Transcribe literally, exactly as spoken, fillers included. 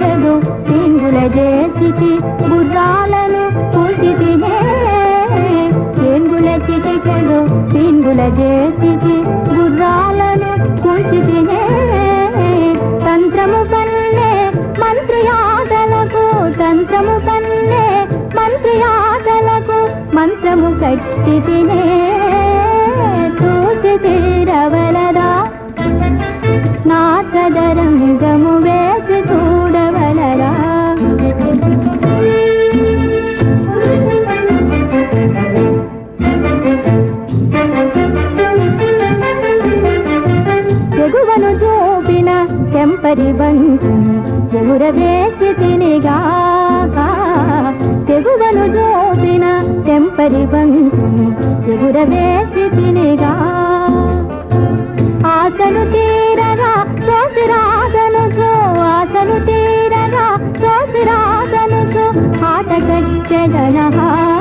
చదు పిండుల చేసితి బుర్రాలను పూసితి చెంగుల చిటి చదు పిండుల చేసితి బుర్రాలను పూసితి తంత్రము పన్నే మంత్రయాదలకు తంత్రము పన్నే మంత్రయాదలకు మంత్రము కట్టితి చూచి తీరవలరా నా చదరం నిజము వేసి చూడవలరా చెగువను చూపిన చెంపరి బంటును చెగుర వేసి తినిగా చెగువను చూపిన చెంపరి బంటును చెగుర వేసి తినిగా ఆసను తీరగా తోసిరాసను చో ఆసను తీరగా తోసిరాసను చో ఆట కట్టెదనహా